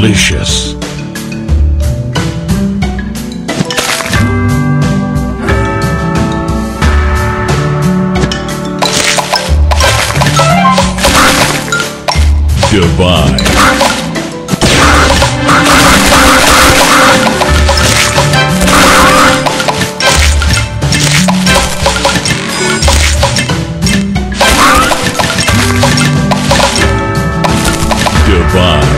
delicious. Goodbye. Divine.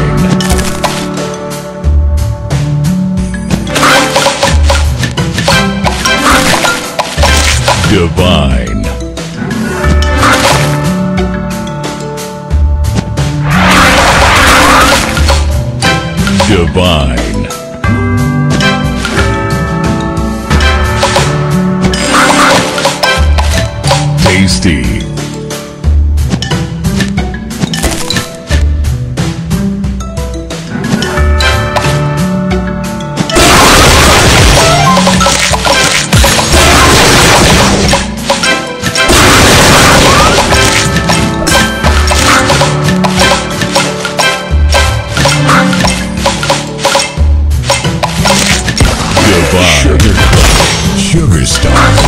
Divine. Tasty. Sugar star.